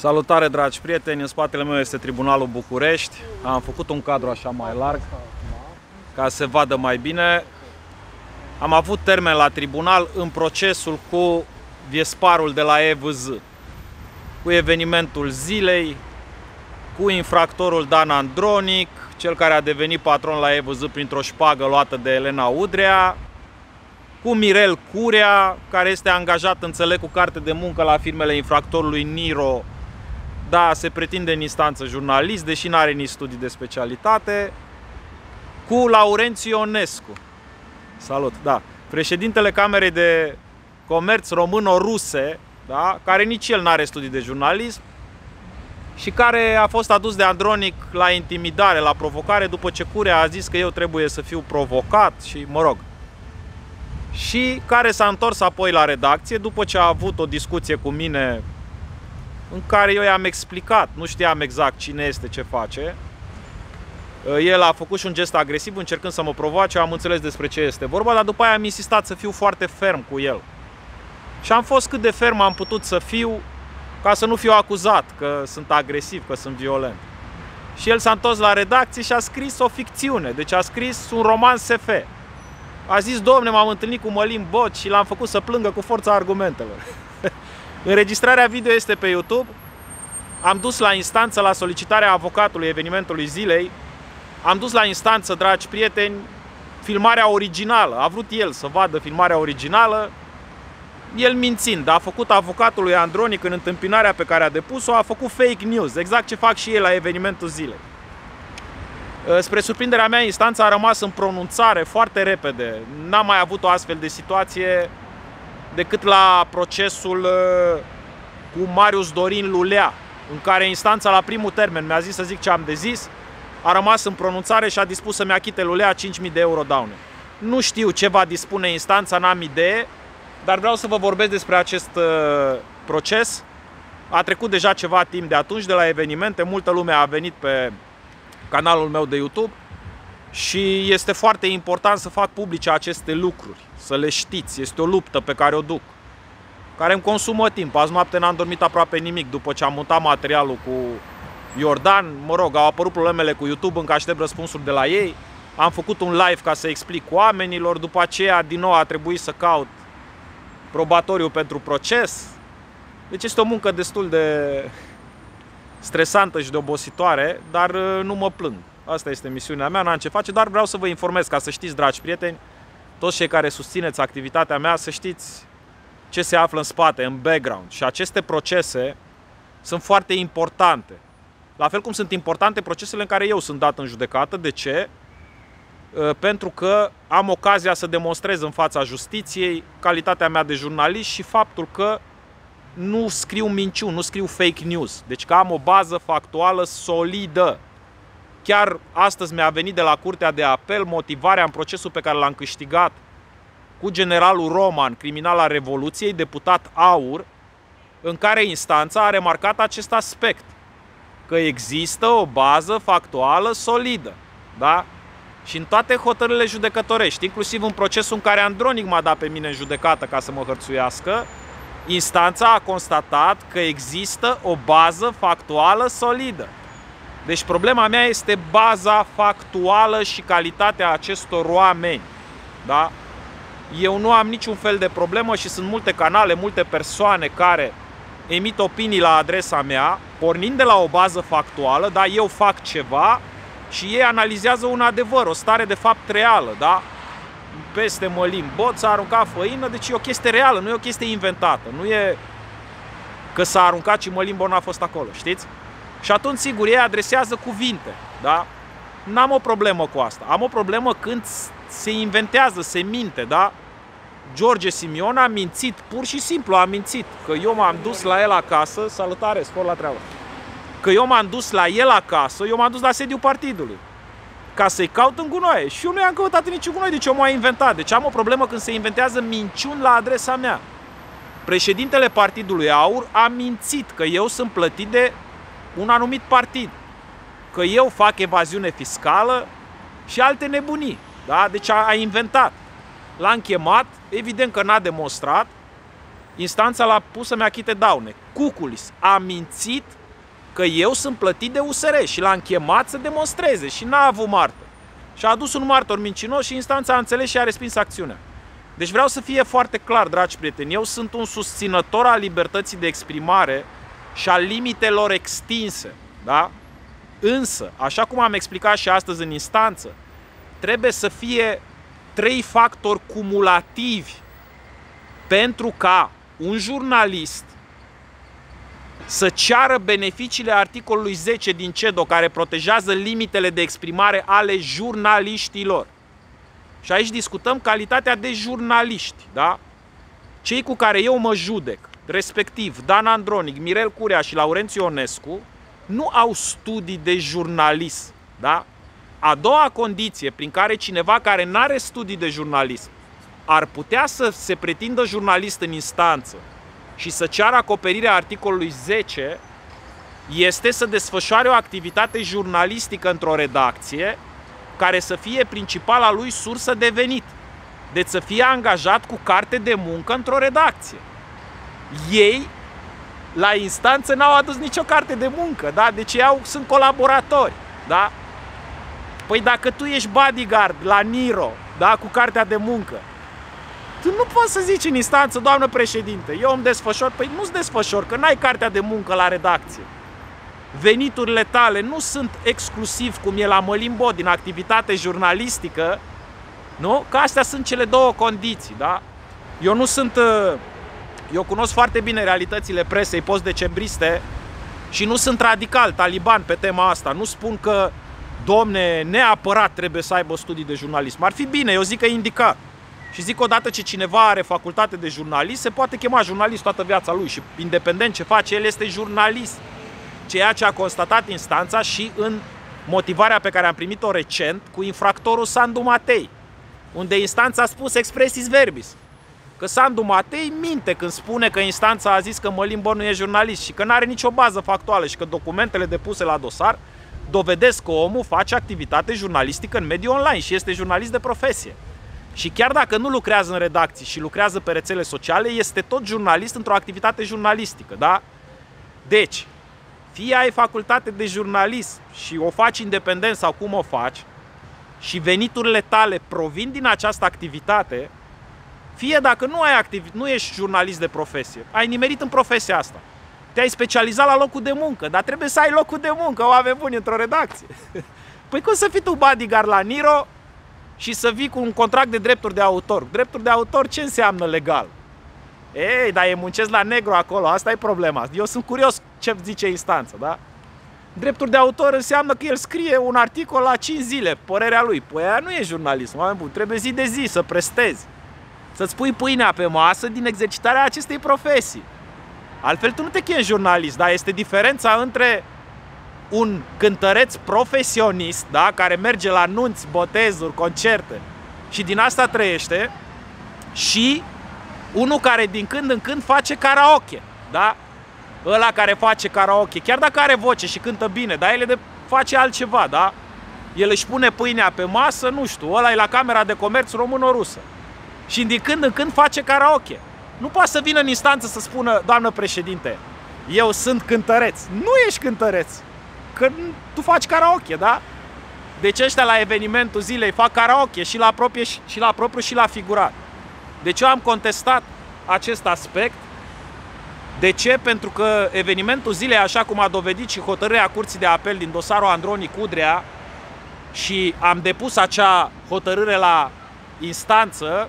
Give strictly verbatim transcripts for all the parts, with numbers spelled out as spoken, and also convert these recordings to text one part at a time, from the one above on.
Salutare, dragi prieteni! În spatele meu este Tribunalul București. Am făcut un cadru așa mai larg ca să se vadă mai bine. Am avut termen la tribunal în procesul cu viesparul de la E V Z, cu evenimentul zilei, cu infractorul Dan Andronic, cel care a devenit patron la E V Z printr-o șpagă luată de Elena Udrea, cu Mirel Curea, care este angajat, înțeleg, cu carte de muncă la firmele infractorului Niro, da, se pretinde în instanță jurnalist, deși nu are nici studii de specialitate, cu Laurențiu Ionescu, salut, da, președintele Camerei de Comerț Româno-Ruse, da, care nici el nu are studii de jurnalism și care a fost adus de Andronic la intimidare, la provocare, după ce Curea a zis că eu trebuie să fiu provocat și, mă rog, și care s-a întors apoi la redacție după ce a avut o discuție cu mine în care eu i-am explicat, nu știam exact cine este, ce face. El a făcut și un gest agresiv încercând să mă provoace, am înțeles despre ce este vorba, dar după aia am insistat să fiu foarte ferm cu el. Și am fost cât de ferm am putut să fiu ca să nu fiu acuzat că sunt agresiv, că sunt violent. Și el s-a întors la redacție și a scris o ficțiune, deci a scris un roman S F. A zis, domne, m-am întâlnit cu Mălin Boci și l-am făcut să plângă cu forța argumentelor. Înregistrarea video este pe YouTube. Am dus la instanță la solicitarea avocatului evenimentului zilei. Am dus la instanță, dragi prieteni, filmarea originală. A vrut el să vadă filmarea originală. El mințind, a făcut avocatului Andronic în întâmpinarea pe care a depus-o, a făcut fake news, exact ce fac și ei la evenimentul zilei. Spre surprinderea mea, instanța a rămas în pronunțare foarte repede. N-am mai avut o astfel de situație decât la procesul cu Marius Dorin Lulea, în care instanța la primul termen mi-a zis să zic ce am de zis, a rămas în pronunțare și a dispus să-mi achite Lulea cinci mii de euro daune. Nu știu ce va dispune instanța, n-am idee, dar vreau să vă vorbesc despre acest proces. A trecut deja ceva timp de atunci, de la evenimente, multă lume a venit pe canalul meu de YouTube și este foarte important să fac publice aceste lucruri, să le știți. Este o luptă pe care o duc, care îmi consumă timp. Azi noapte n-am dormit aproape nimic după ce am mutat materialul cu Iordan. Mă rog, au apărut problemele cu YouTube, încă aștept răspunsuri de la ei. Am făcut un live ca să explic oamenilor, după aceea din nou a trebuit să caut probatoriu pentru proces. Deci este o muncă destul de stresantă și de obositoare, dar nu mă plâng. Asta este misiunea mea, n-am ce face, dar vreau să vă informez ca să știți, dragi prieteni, toți cei care susțineți activitatea mea, să știți ce se află în spate, în background. Și aceste procese sunt foarte importante. La fel cum sunt importante procesele în care eu sunt dat în judecată. De ce? Pentru că am ocazia să demonstrez în fața justiției calitatea mea de jurnalist și faptul că nu scriu minciuni, nu scriu fake news. Deci că am o bază factuală solidă. Chiar astăzi mi-a venit de la Curtea de Apel motivarea în procesul pe care l-am câștigat cu generalul Roman, criminal al Revoluției, deputat AUR, în care instanța a remarcat acest aspect, că există o bază factuală solidă. Da? Și în toate hotărârile judecătorești, inclusiv în procesul în care Andronic m-a dat pe mine în judecată ca să mă hărțuiască, instanța a constatat că există o bază factuală solidă. Deci problema mea este baza factuală și calitatea acestor oameni. Da? Eu nu am niciun fel de problemă și sunt multe canale, multe persoane care emit opinii la adresa mea, pornind de la o bază factuală, da? Eu fac ceva și ei analizează un adevăr, o stare de fapt reală. Da? Peste Mălin Boci s-a aruncat făină, deci e o chestie reală, nu e o chestie inventată. Nu e că s-a aruncat și Mălin Boci n-a fost acolo, știți? Și atunci, sigur, ei adresează cuvinte, da? N-am o problemă cu asta. Am o problemă când se inventează, se minte, da? George Simion a mințit, pur și simplu a mințit. Că eu m-am dus la el acasă, salutare, spor la treabă. Că eu m-am dus la el acasă, eu m-am dus la sediul partidului ca să-i caut în gunoaie. Și eu nu i-am căutat în niciun gunoaie, deci eu m-am inventat. Deci am o problemă când se inventează minciuni la adresa mea. Președintele Partidului AUR a mințit că eu sunt plătit de un anumit partid, că eu fac evaziune fiscală și alte nebunii. Da? Deci a, a inventat. L-am chemat, evident că n-a demonstrat. Instanța l-a pus să-mi achite daune. Cuculis a mințit că eu sunt plătit de U S R și l-am chemat să demonstreze și n-a avut martor. Și a adus un martor mincinos și instanța a înțeles și a respins acțiunea. Deci vreau să fie foarte clar, dragi prieteni, eu sunt un susținător al libertății de exprimare și a limitelor extinse, da? Însă, așa cum am explicat și astăzi în instanță, trebuie să fie trei factori cumulativi pentru ca un jurnalist să ceară beneficiile articolului zece din CEDO, care protejează limitele de exprimare ale jurnaliștilor. Și aici discutăm calitatea de jurnaliști, da? Cei cu care eu mă judec, respectiv Dan Andronic, Mirel Curea și Laurențiu Ionescu, nu au studii de jurnalism, da? A doua condiție prin care cineva care nu are studii de jurnalism ar putea să se pretindă jurnalist în instanță și să ceară acoperirea articolului zece este să desfășoare o activitate jurnalistică într-o redacție care să fie principala lui sursă de venit. Deci să fie angajat cu carte de muncă într-o redacție. Ei, la instanță, n-au adus nicio carte de muncă, da? Deci ei au, sunt colaboratori, da? Păi dacă tu ești bodyguard la Niro, da? Cu cartea de muncă, tu nu poți să zici în instanță, doamnă președinte, eu îmi desfășor. Păi nu-ți desfășor, că n-ai cartea de muncă la redacție. Veniturile tale nu sunt exclusiv, cum e la Mălin Boci, din activitate jurnalistică, nu? Că astea sunt cele două condiții, da? Eu nu sunt... Eu cunosc foarte bine realitățile presei post-decembriste și nu sunt radical, taliban pe tema asta. Nu spun că, domne, neapărat trebuie să aibă studii de jurnalism. Ar fi bine, eu zic că indicat. Și zic, odată ce cineva are facultate de jurnalist, se poate chema jurnalist toată viața lui și independent ce face, el este jurnalist. Ceea ce a constatat instanța și în motivarea pe care am primit-o recent cu infractorul Sandu Matei, unde instanța a spus expressis verbis că Sandu Matei minte când spune că instanța a zis că Mălin Boci nu e jurnalist și că nu are nicio bază factuală și că documentele depuse la dosar dovedesc că omul face activitate jurnalistică în mediul online și este jurnalist de profesie. Și chiar dacă nu lucrează în redacții și lucrează pe rețele sociale, este tot jurnalist într-o activitate jurnalistică, da? Deci, fie ai facultate de jurnalism și o faci independent sau cum o faci și veniturile tale provin din această activitate, fie dacă nu ai activ- nu ești jurnalist de profesie, ai nimerit în profesia asta, te-ai specializat la locul de muncă, dar trebuie să ai locul de muncă, oameni buni, într-o redacție. Păi cum să fii tu bodyguard la Niro și să vii cu un contract de drepturi de autor? Drepturi de autor ce înseamnă legal? Ei, dar ei muncesc la negru acolo, asta e problema. Eu sunt curios ce zice instanța, da? Drepturi de autor înseamnă că el scrie un articol la cinci zile, părerea lui. Păi aia nu e jurnalism, oameni buni, trebuie zi de zi să prestezi, să-ți pui pâinea pe masă din exercitarea acestei profesii. Altfel tu nu te chemi jurnalist, da? Este diferența între un cântăreț profesionist, da? Care merge la nunți, botezuri, concerte și din asta trăiește, și unul care din când în când face karaoke, da? Ăla care face karaoke, chiar dacă are voce și cântă bine, dar el de face altceva, da? El își pune pâinea pe masă, nu știu, ăla e la Camera de Comerț Româno-Rusă și din când în când face karaoke. Nu poate să vină în instanță să spună, doamnă președinte, eu sunt cântăreț. Nu ești cântăreț, că tu faci karaoke, da? Deci ăștia la evenimentul zilei fac karaoke și la propriu și la, propriu, și la figurat. Deci eu am contestat acest aspect. De ce? Pentru că evenimentul zilei, așa cum a dovedit și hotărârea Curții de Apel din dosarul Andronic Udrea, și am depus acea hotărâre la instanță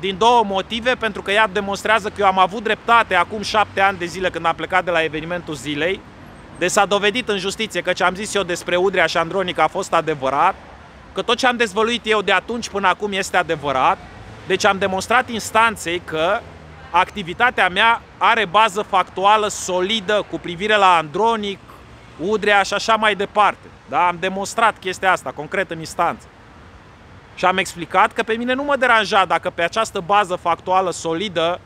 din două motive, pentru că ea demonstrează că eu am avut dreptate acum șapte ani de zile când am plecat de la evenimentul zilei. Deci s-a dovedit în justiție că ce am zis eu despre Udrea și Andronic a fost adevărat, că tot ce am dezvăluit eu de atunci până acum este adevărat. Deci am demonstrat instanței că activitatea mea are bază factuală solidă cu privire la Andronic, Udrea și așa mai departe. Da? Am demonstrat chestia asta concret în instanță. Și am explicat că pe mine nu mă deranja dacă pe această bază factuală solidă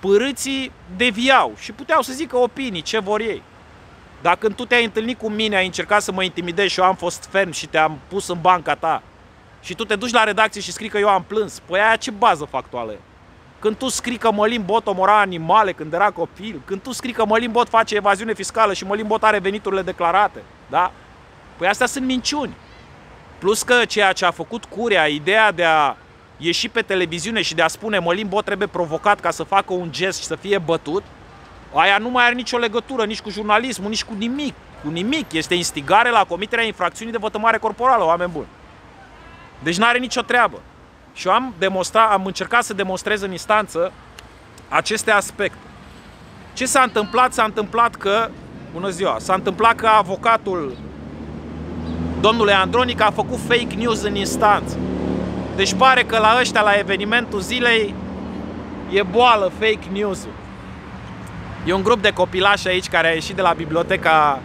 părâții deviau și puteau să zică opinii, ce vor ei. Dacă când tu te-ai întâlnit cu mine, ai încercat să mă intimidezi și eu am fost ferm și te-am pus în banca ta și tu te duci la redacție și scrii că eu am plâns, păi aia ce bază factuală e? Când tu scrii că Mălin Boci omora animale când era copil, când tu scrii că Mălin Boci face evaziune fiscală și Mălin Boci are veniturile declarate, da? Păi astea sunt minciuni. Plus că ceea ce a făcut Curea, ideea de a ieși pe televiziune și de a spune Mălin Boci trebuie provocat ca să facă un gest și să fie bătut, aia nu mai are nicio legătură nici cu jurnalismul, nici cu nimic. Cu nimic. Este instigare la comiterea infracțiunii de vătămare corporală, oameni buni. Deci nu are nicio treabă. Și eu am demonstrat, am încercat să demonstrez în instanță aceste aspecte. Ce s-a întâmplat? S-a întâmplat că, bună ziua, s-a întâmplat că avocatul domnului Andronic a făcut fake news în instanță. Deci pare că la ăștia, la evenimentul zilei, e boală fake news-ul. E un grup de copilași aici care a ieșit de la Biblioteca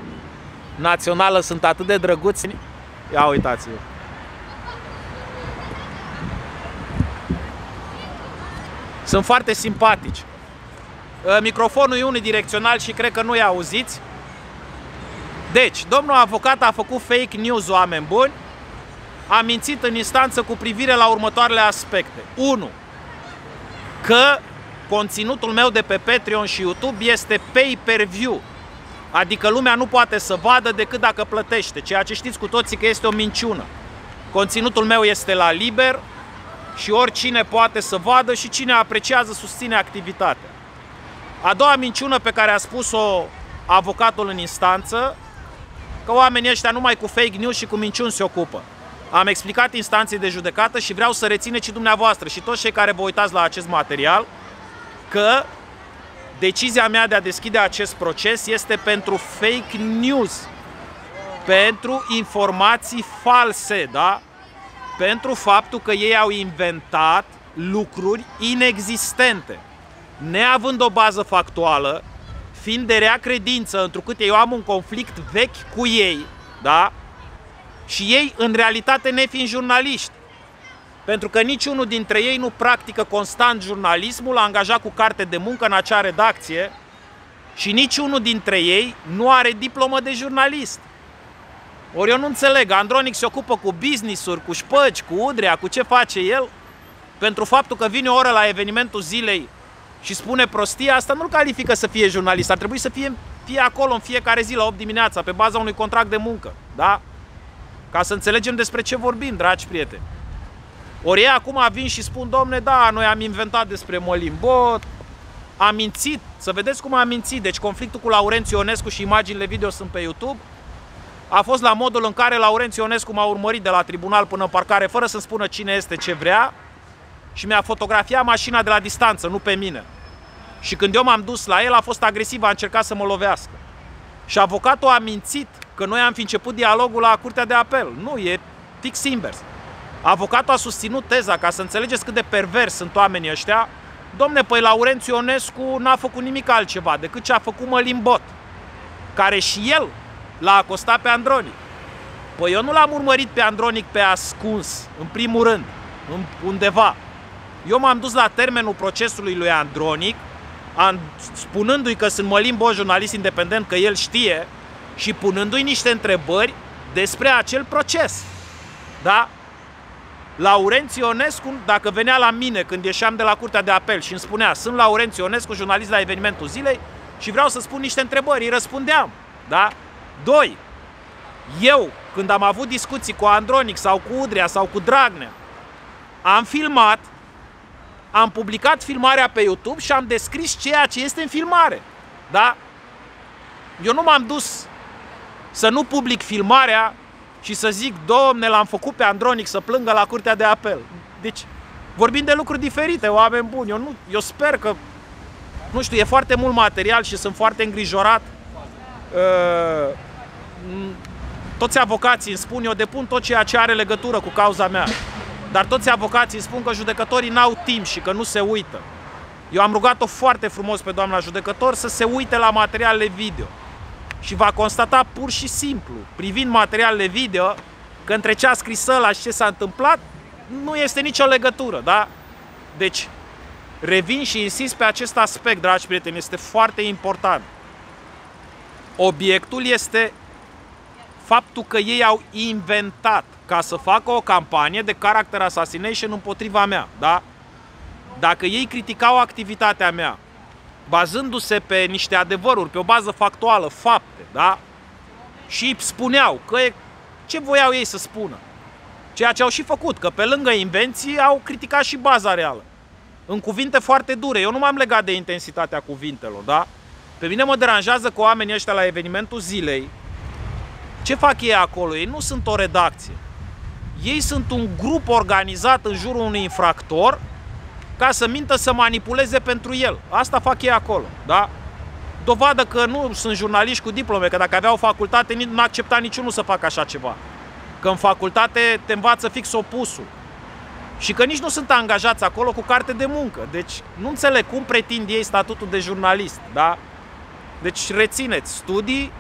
Națională, sunt atât de drăguți. Ia uitați-vă. Sunt foarte simpatici. Microfonul e unidirecțional și cred că nu-i auziți. Deci, domnul avocat a făcut fake news, oameni buni. A mințit în instanță cu privire la următoarele aspecte. unu. Că conținutul meu de pe Patreon și YouTube este pay-per-view. Adică lumea nu poate să vadă decât dacă plătește. Ceea ce știți cu toții că este o minciună. Conținutul meu este la liber și oricine poate să vadă și cine apreciază, susține activitatea. A doua minciună pe care a spus-o avocatul în instanță, că oamenii ăștia numai cu fake news și cu minciuni se ocupă. Am explicat instanței de judecată și vreau să rețineți și dumneavoastră și toți cei care vă uitați la acest material că decizia mea de a deschide acest proces este pentru fake news, pentru informații false, da? Pentru faptul că ei au inventat lucruri inexistente, neavând o bază factuală, fiind de rea credință, întrucât eu am un conflict vechi cu ei, da? Și ei, în realitate, nefiind jurnaliști. Pentru că niciunul dintre ei nu practică constant jurnalismul, a angajat cu carte de muncă în acea redacție și niciunul dintre ei nu are diplomă de jurnalist. Ori eu nu înțeleg, Andronic se ocupă cu business-uri, cu Șpăci, cu Udrea, cu ce face el, pentru faptul că vine o oră la evenimentul zilei și spune prostia, asta nu-l califică să fie jurnalist, ar trebui să fie, fie acolo în fiecare zi la opt dimineața, pe baza unui contract de muncă, da? Ca să înțelegem despre ce vorbim, dragi prieteni. Ori ei acum vin și spun, domne, da, noi am inventat despre Mălin Boci, am mințit, să vedeți cum am mințit, deci conflictul cu Laurențiu Ionescu și imaginile video sunt pe YouTube, a fost la modul în care Laurențiu Ionescu m-a urmărit de la tribunal până în parcare, fără să-mi spună cine este, ce vrea, și mi-a fotografiat mașina de la distanță, nu pe mine. Și când eu m-am dus la el, a fost agresiv, a încercat să mă lovească. Și avocatul a mințit că noi am fi început dialogul la Curtea de Apel. Nu, e fix invers. Avocatul a susținut teza, ca să înțelegeți cât de pervers sunt oamenii ăștia. Domne, păi Laurențiu Ionescu n-a făcut nimic altceva decât ce a făcut Mălin Boci, care și el l-a acostat pe Andronic. Păi eu nu l-am urmărit pe Andronic pe ascuns, în primul rând, undeva. Eu m-am dus la termenul procesului lui Andronic, spunându-i că sunt Mălin Boci, jurnalist independent, că el știe, și punându-i niște întrebări despre acel proces. Da? Laurențiu Ionescu, dacă venea la mine când ieșeam de la Curtea de Apel și îmi spunea sunt Laurențiu Ionescu, jurnalist la evenimentul zilei și vreau să spun niște întrebări, îi răspundeam. Da? doi. Eu, când am avut discuții cu Andronic sau cu Udrea sau cu Dragnea, am filmat, am publicat filmarea pe YouTube și am descris ceea ce este în filmare. Da? Eu nu m-am dus să nu public filmarea și să zic, domne, l-am făcut pe Andronic să plângă la Curtea de Apel. Deci, vorbim de lucruri diferite, oameni buni. Eu, nu, eu sper că, nu știu, e foarte mult material și sunt foarte îngrijorat. Uh, toți avocații îmi spun, eu depun tot ceea ce are legătură cu cauza mea. Dar toți avocații îmi spun că judecătorii n-au timp și că nu se uită. Eu am rugat-o foarte frumos pe doamna judecător să se uite la materialele video. Și va constata pur și simplu, privind materialele video, că între ce a scris ăla și ce s-a întâmplat, nu este nicio legătură, da? Deci, revin și insist pe acest aspect, dragi prieteni, este foarte important. Obiectul este faptul că ei au inventat ca să facă o campanie de character assassination împotriva mea, da? Dacă ei criticau activitatea mea, bazându-se pe niște adevăruri, pe o bază factuală, fapte, da? Și spuneau că ce voiau ei să spună. Ceea ce au și făcut, că pe lângă invenții au criticat și baza reală. În cuvinte foarte dure. Eu nu m-am legat de intensitatea cuvintelor, da? Pe mine mă deranjează că oamenii ăștia la evenimentul zilei, ce fac ei acolo? Ei nu sunt o redacție. Ei sunt un grup organizat în jurul unui infractor ca să mintă, să manipuleze pentru el. Asta fac ei acolo, da? Dovadă că nu sunt jurnaliști cu diplome, că dacă aveau facultate, nu accepta niciunul să facă așa ceva. Că în facultate te învață fix opusul. Și că nici nu sunt angajați acolo cu carte de muncă. Deci nu înțeleg cum pretind ei statutul de jurnalist, da? Deci rețineți, studii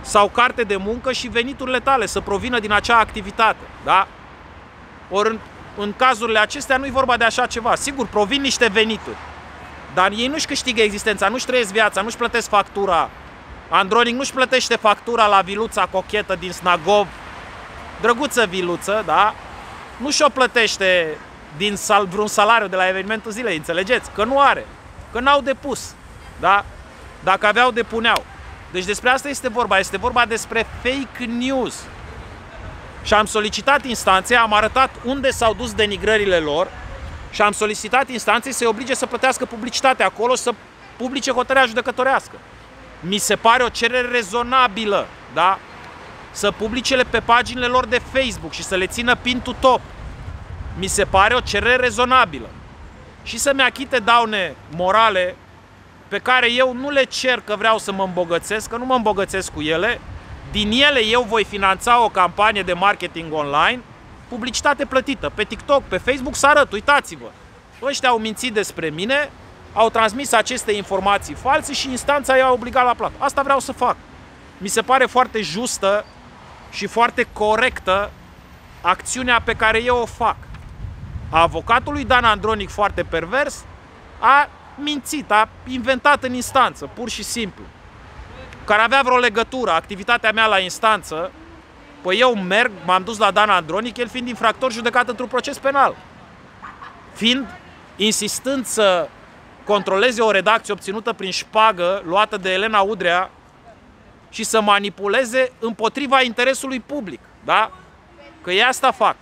sau carte de muncă și veniturile tale să provină din acea activitate, da? Ori în, în cazurile acestea nu-i vorba de așa ceva. Sigur, provin niște venituri, dar ei nu-și câștigă existența, nu-și trăiesc viața, nu-și plătesc factura. Andronic nu-și plătește factura la viluța cochetă din Snagov, drăguță viluță, da? Nu și-o plătește din sal, vreun salariu de la evenimentul zilei, înțelegeți? Că nu are, că n-au depus, da? Dacă aveau, depuneau. Deci despre asta este vorba, este vorba despre fake news. Și am solicitat instanței, am arătat unde s-au dus denigrările lor și am solicitat instanței să-i oblige să plătească publicitatea acolo, să publice hotărârea judecătorească. Mi se pare o cerere rezonabilă, da? Să publice pe paginile lor de Facebook și să le țină pin to top. Mi se pare o cerere rezonabilă. Și să-mi achite daune morale pe care eu nu le cer că vreau să mă îmbogățesc, că nu mă îmbogățesc cu ele. Din ele eu voi finanța o campanie de marketing online, publicitate plătită, pe TikTok, pe Facebook, să arăt, uitați-vă. Ăștia au mințit despre mine, au transmis aceste informații false și instanța i-a obligat la plată. Asta vreau să fac. Mi se pare foarte justă și foarte corectă acțiunea pe care eu o fac. Avocatul lui Dan Andronic, foarte pervers, a mințit, a inventat în instanță, pur și simplu. Care avea vreo legătură, activitatea mea la instanță, păi eu merg, m-am dus la Dan Andronic, el fiind infractor judecat într-un proces penal. Fiind insistând să controleze o redacție obținută prin șpagă, luată de Elena Udrea, și să manipuleze împotriva interesului public, da? Că ei asta fac.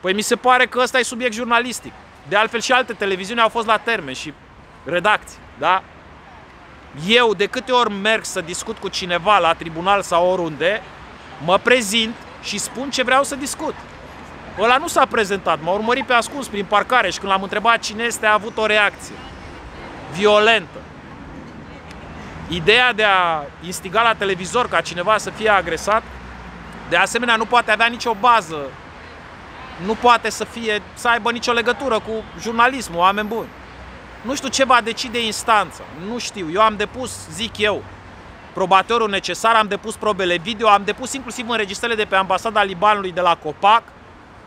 Păi mi se pare că ăsta e subiect jurnalistic. De altfel și alte televiziuni au fost la termen și redacții, da? Eu de câte ori merg să discut cu cineva la tribunal sau oriunde, mă prezint și spun ce vreau să discut. Ăla nu s-a prezentat, m-a urmărit pe ascuns prin parcare și când l-am întrebat cine este, a avut o reacție violentă. Ideea de a instiga la televizor ca cineva să fie agresat, de asemenea nu poate avea nicio bază, nu poate să fie, să aibă nicio legătură cu jurnalismul, oameni buni. Nu știu ce va decide instanța, nu știu, eu am depus, zic eu, probatorul necesar, am depus probele video, am depus inclusiv înregistrările de pe ambasada Libanului de la Copac,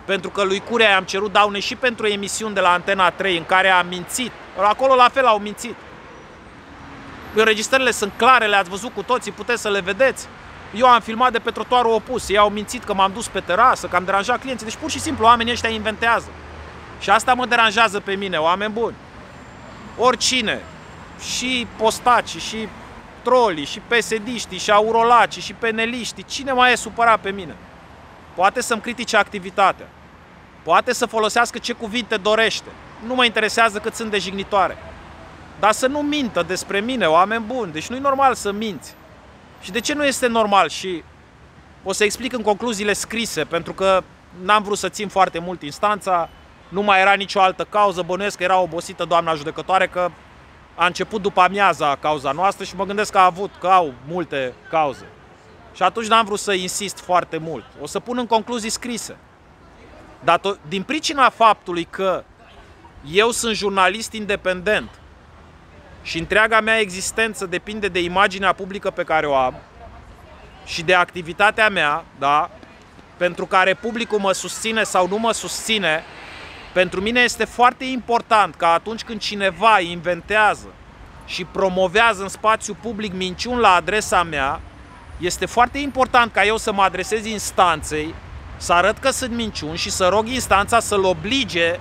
pentru că lui Curea i-am cerut daune și pentru emisiuni de la Antena trei în care am mințit, acolo la fel au mințit. Înregistrările sunt clare, le-ați văzut cu toții, puteți să le vedeți. Eu am filmat de pe trotuarul opus, ei au mințit că m-am dus pe terasă, că am deranjat clienții. Deci pur și simplu oamenii ăștia inventează. Și asta mă deranjează pe mine, oameni buni. Oricine, și postacii, și trolii, și pesediștii, și aurolacii, și peneliștii, cine mai e supărat pe mine? Poate să-mi critice activitatea, poate să folosească ce cuvinte dorește. Nu mă interesează cât sunt de jignitoare. Dar să nu mintă despre mine, oameni buni. Deci nu-i normal să minți. Și de ce nu este normal? Și o să explic în concluziile scrise, pentru că n-am vrut să țin foarte mult instanța, nu mai era nicio altă cauză, bănuiesc că era obosită doamna judecătoare, că a început după amiaza cauza noastră și mă gândesc că a avut, că au multe cauze. Și atunci n-am vrut să insist foarte mult. O să pun în concluzii scrise. Dar din pricina faptului că eu sunt jurnalist independent, și întreaga mea existență depinde de imaginea publică pe care o am și de activitatea mea, da? Pentru care publicul mă susține sau nu mă susține, pentru mine este foarte important ca atunci când cineva inventează și promovează în spațiu public minciuni la adresa mea, este foarte important ca eu să mă adresez instanței, să arăt că sunt minciuni și să rog instanța să-l oblige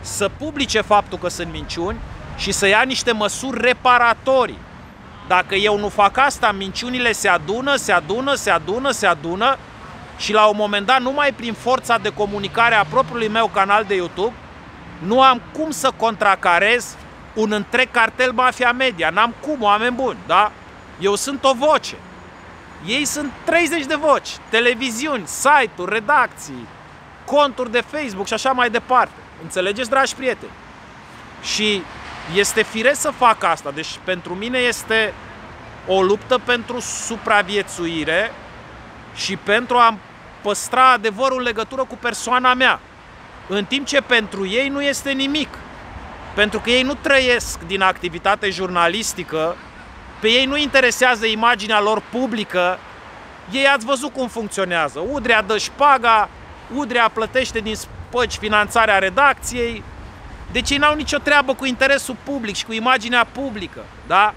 să publice faptul că sunt minciuni și să ia niște măsuri reparatorii. Dacă eu nu fac asta, minciunile se adună, se adună, se adună, se adună și la un moment dat, numai prin forța de comunicare a propriului meu canal de YouTube, nu am cum să contracarez un întreg cartel mafia media. N-am cum, oameni buni, da? Eu sunt o voce. Ei sunt treizeci de voci, televiziuni, site-uri, redacții, conturi de Facebook și așa mai departe. Înțelegeți, dragi prieteni? Și este firesc să fac asta. Deci pentru mine este o luptă pentru supraviețuire și pentru a păstra adevărul în legătură cu persoana mea. În timp ce pentru ei nu este nimic. Pentru că ei nu trăiesc din activitate jurnalistică, pe ei nu interesează imaginea lor publică, ei ați văzut cum funcționează. Udrea dă șpaga, Udrea plătește din spăci finanțarea redacției, deci ei n-au nicio treabă cu interesul public și cu imaginea publică, da?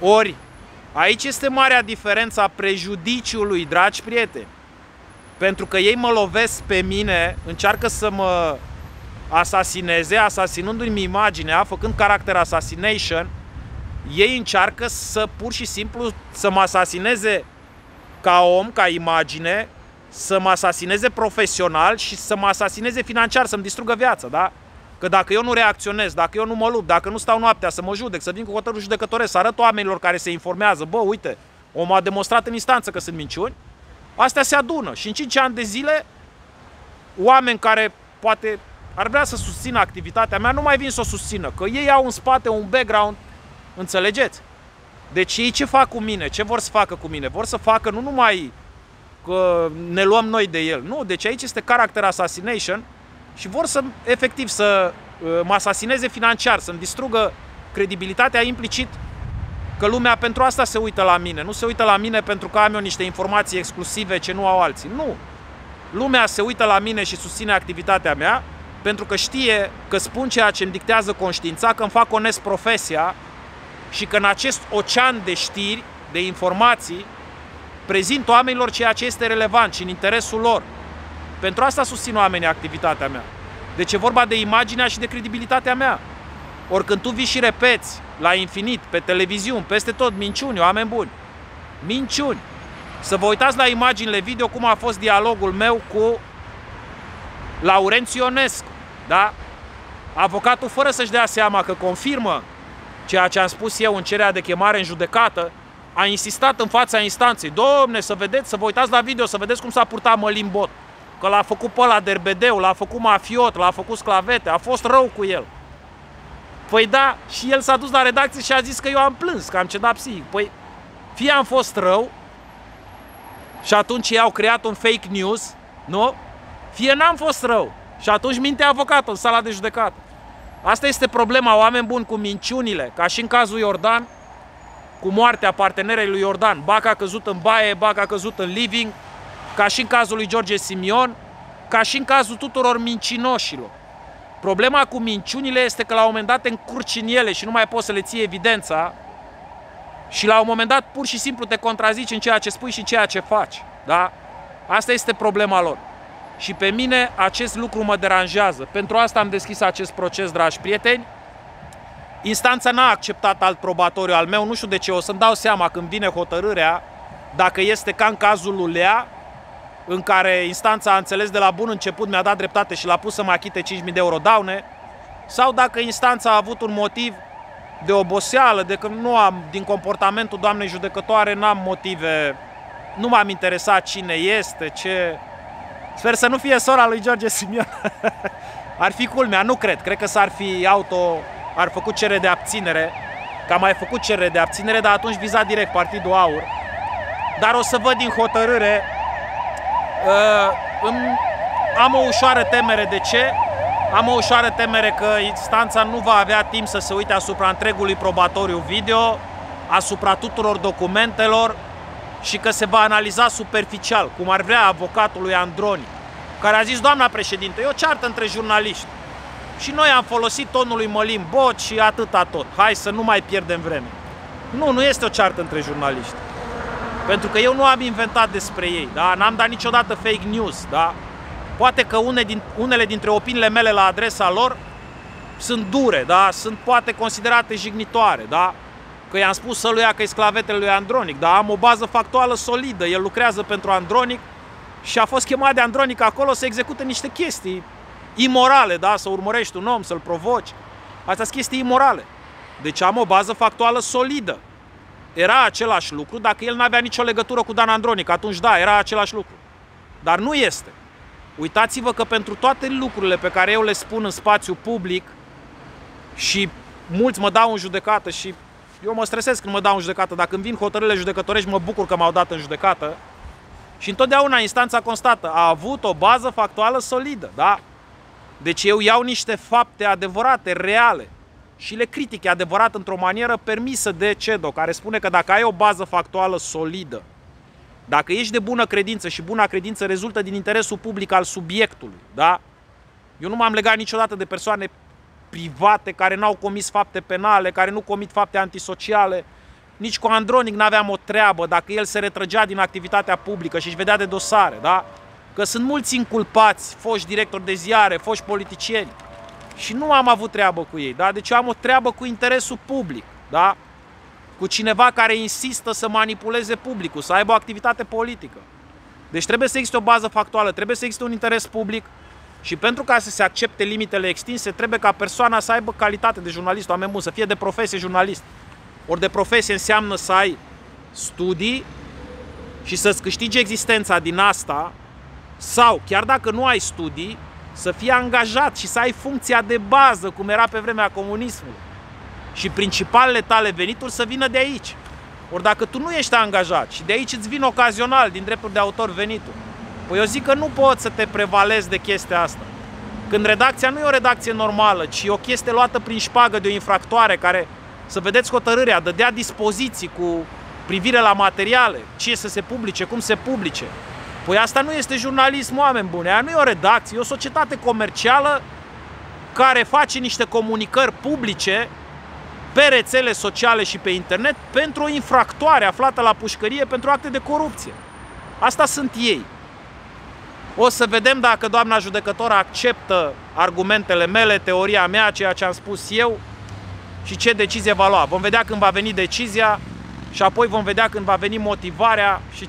Ori, aici este marea diferență a prejudiciului, dragi prieteni, pentru că ei mă lovesc pe mine, încearcă să mă asasineze, asasinându-mi imaginea, făcând character assassination. Ei încearcă să pur și simplu să mă asasineze ca om, ca imagine, să mă asasineze profesional și să mă asasineze financiar, să-mi distrugă viața, da? Că dacă eu nu reacționez, dacă eu nu mă lupt, dacă nu stau noaptea să mă judec, să vin cu hotărâri judecătoresc, să arăt oamenilor care se informează, bă, uite, omul a demonstrat în instanță că sunt minciuni, astea se adună și în cinci ani de zile oameni care poate ar vrea să susțină activitatea mea nu mai vin să o susțină, că ei au în spate un background. Înțelegeți? Deci ei ce fac cu mine? Ce vor să facă cu mine? Vor să facă nu numai că ne luăm noi de el. Nu, deci aici este character assassination și vor să, efectiv, să mă asasineze financiar, să-mi distrugă credibilitatea implicit că lumea pentru asta se uită la mine. Nu se uită la mine pentru că am eu niște informații exclusive ce nu au alții. Nu! Lumea se uită la mine și susține activitatea mea pentru că știe că spun ceea ce îmi dictează conștiința, că îmi fac onest profesia și că în acest ocean de știri, de informații, prezint oamenilor ceea ce este relevant și în interesul lor. Pentru asta susțin oamenii activitatea mea. Deci e vorba de imaginea și de credibilitatea mea. Ori când tu vii și repeți la infinit, pe televiziuni, peste tot, minciuni, oameni buni. Minciuni. Să vă uitați la imaginile video cum a fost dialogul meu cu Laurențiu Ionescu, da? Avocatul, fără să-și dea seama că confirmă ceea ce am spus eu în cererea de chemare în judecată, a insistat în fața instanței. Domne, să vedeți, să vă uitați la video, să vedeți cum s-a purtat Mălin Boci. Că l-a făcut pe ăla derbedeu, l-a făcut mafiot, l-a făcut sclavete, a fost rău cu el. Păi da, și el s-a dus la redacție și a zis că eu am plâns, că am cedat psihic. Păi, fie am fost rău și atunci ei au creat un fake news, nu? Fie n-am fost rău și atunci minte avocatul în sala de judecată. Asta este problema, oameni buni, cu minciunile, ca și în cazul Iordan, cu moartea partenerei lui Iordan. Ba că a căzut în baie, ba că a căzut în living, ca și în cazul lui George Simion, ca și în cazul tuturor mincinoșilor. Problema cu minciunile este că la un moment dat te încurci în ele și nu mai poți să le ții evidența și la un moment dat pur și simplu te contrazici în ceea ce spui și în ceea ce faci. Da? Asta este problema lor. Și pe mine acest lucru mă deranjează. Pentru asta am deschis acest proces, dragi prieteni. Instanța n-a acceptat alt probatoriu al meu, nu știu de ce. O să-mi dau seama când vine hotărârea, dacă este ca în cazul Lulea, în care instanța a înțeles de la bun început, mi-a dat dreptate și l-a pus să mă achite cinci mii de euro daune, sau dacă instanța a avut un motiv de oboseală, de că nu am, din comportamentul doamnei judecătoare, n-am motive, nu m-am interesat cine este, ce... Sper să nu fie sora lui George Simion. Ar fi culmea, nu cred. Cred că s-ar fi auto... ar făcut cerere de abținere. Că a mai făcut cerere de abținere, dar atunci viza direct Partidul Aur. Dar o să văd din hotărâre. Uh, am o ușoară temere de ce? Am o ușoară temere că instanța nu va avea timp să se uite asupra întregului probatoriu video, asupra tuturor documentelor, și că se va analiza superficial, cum ar vrea avocatul lui Andronic, care a zis, doamna președinte, e o ceartă între jurnaliști și noi am folosit tonul lui Mălin Boci și atâta tot, hai să nu mai pierdem vreme. Nu, nu este o ceartă între jurnaliști, pentru că eu nu am inventat despre ei, da? N-am dat niciodată fake news, da? Poate că une din, unele dintre opiniile mele la adresa lor sunt dure, da? Sunt poate considerate jignitoare, da? Că i-am spus să lui ia că-i sclavetele lui Andronic, dar am o bază factuală solidă, el lucrează pentru Andronic și a fost chemat de Andronic acolo să execute niște chestii imorale, da? Să urmărești un om, să-l provoci, astea sunt chestii imorale. Deci am o bază factuală solidă. Era același lucru, dacă el n-avea nicio legătură cu Dan Andronic, atunci da, era același lucru. Dar nu este. Uitați-vă că pentru toate lucrurile pe care eu le spun în spațiu public și mulți mă dau în judecată și eu mă stresez când mă dau în judecată, dacă îmi vin hotărârile judecătorești mă bucur că m-au dat în judecată și întotdeauna instanța constată, a avut o bază factuală solidă, da? Deci eu iau niște fapte adevărate, reale și le critic, e adevărat, într-o manieră permisă de CEDO, care spune că dacă ai o bază factuală solidă, dacă ești de bună credință și buna credință rezultă din interesul public al subiectului, da? Eu nu m-am legat niciodată de persoane private care n-au comis fapte penale, care nu comit fapte antisociale, nici cu Andronic n-aveam o treabă dacă el se retrăgea din activitatea publică și își vedea de dosare, da? Că sunt mulți inculpați, foști directori de ziare, foști politicieni și nu am avut treabă cu ei, da? Deci eu am o treabă cu interesul public, da? Cu cineva care insistă să manipuleze publicul, să aibă o activitate politică. Deci trebuie să existe o bază factuală, trebuie să existe un interes public și pentru ca să se accepte limitele extinse, trebuie ca persoana să aibă calitate de jurnalist, oameni buni, să fie de profesie jurnalist. Ori de profesie înseamnă să ai studii și să-ți câștigi existența din asta sau, chiar dacă nu ai studii, să fii angajat și să ai funcția de bază, cum era pe vremea comunismului. Și principalele tale venituri să vină de aici. Ori dacă tu nu ești angajat și de aici îți vin ocazional din drepturi de autor venituri, păi eu zic că nu poți să te prevalezi de chestia asta. Când redacția nu e o redacție normală, ci e o chestie luată prin șpagă de o infractoare care, să vedeți hotărârea, dădea dispoziții cu privire la materiale, ce să se publice, cum se publice. Păi asta nu este jurnalism, oameni buni, aia nu e o redacție, e o societate comercială care face niște comunicări publice pe rețele sociale și pe internet pentru o infractoare aflată la pușcărie pentru acte de corupție. Asta sunt ei. O să vedem dacă doamna judecătoră acceptă argumentele mele, teoria mea, ceea ce am spus eu și ce decizie va lua. Vom vedea când va veni decizia și apoi vom vedea când va veni motivarea și ce